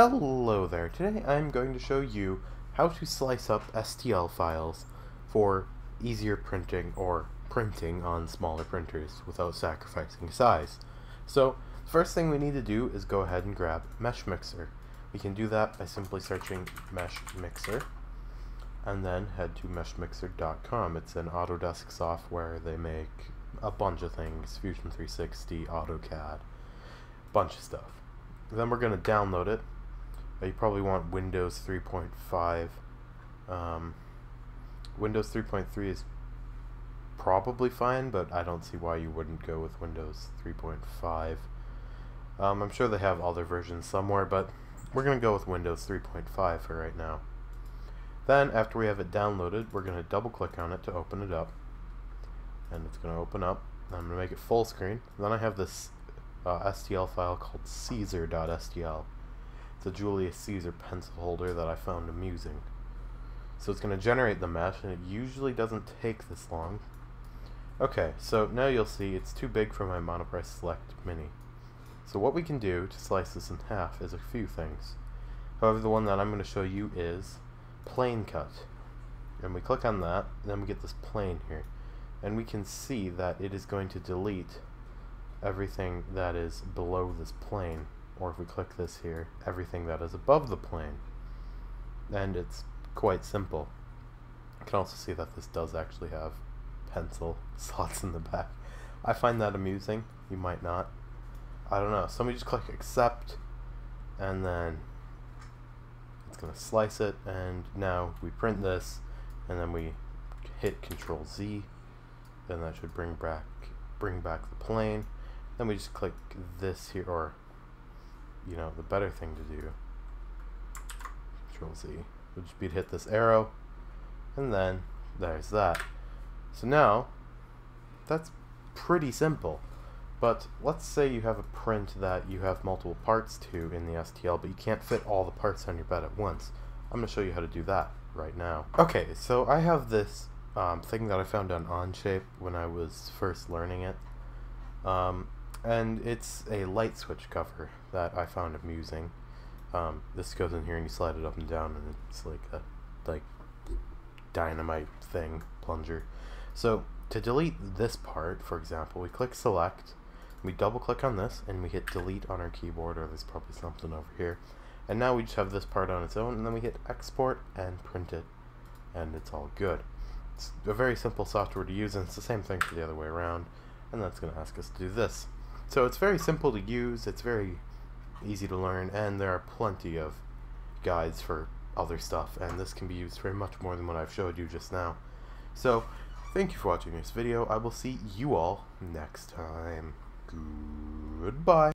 Hello there, today I'm going to show you how to slice up STL files for easier printing or printing on smaller printers without sacrificing size. So the first thing we need to do is go ahead and grab Mesh Mixer. We can do that by simply searching Mesh Mixer and then head to meshmixer.com. It's an Autodesk software. They make a bunch of things, Fusion 360, AutoCAD, bunch of stuff. Then we're going to download it. You probably want Windows 3.5. Windows 3.3 is probably fine, but I don't see why you wouldn't go with Windows 3.5. I'm sure they have other versions somewhere, but we're going to go with Windows 3.5 for right now. Then, after we have it downloaded, we're going to double-click on it to open it up. And it's going to open up. I'm going to make it full screen. Then I have this STL file called Caesar.stl. It's a Julius Caesar pencil holder that I found amusing. So it's going to generate the mesh, and it usually doesn't take this long. Okay, so now you'll see it's too big for my Monoprice Select Mini. So what we can do to slice this in half is a few things. However, the one that I'm going to show you is plane cut. And we click on that, and then we get this plane here. And we can see that it is going to delete everything that is below this plane. Or if we click this here, everything that is above the plane. And it's quite simple. You can also see that this does actually have pencil slots in the back. I find that amusing. You might not. I don't know. Somebody just click accept, and then it's going to slice it, and now we print this, and then we hit Control Z, and that should bring back the plane. Then we just click this here, or you know, the better thing to do, Control Z, would just be to hit this arrow, and then there's that. So now, that's pretty simple. But let's say you have a print that you have multiple parts to in the STL, but you can't fit all the parts on your bed at once. I'm going to show you how to do that right now. Okay, so I have this thing that I found on Onshape when I was first learning it. And it's a light switch cover that I found amusing. This goes in here and you slide it up and down, and it's like a dynamite thing, plunger. So to delete this part, for example, we click select, we double click on this, and we hit delete on our keyboard, or there's probably something over here. And now we just have this part on its own, and then we hit export and print it, and it's all good. It's a very simple software to use, and it's the same thing for the other way around, and that's going to ask us to do this. So it's very simple to use, it's very easy to learn, and there are plenty of guides for other stuff, and this can be used for much more than what I've showed you just now. So, thank you for watching this video. I will see you all next time. Goodbye.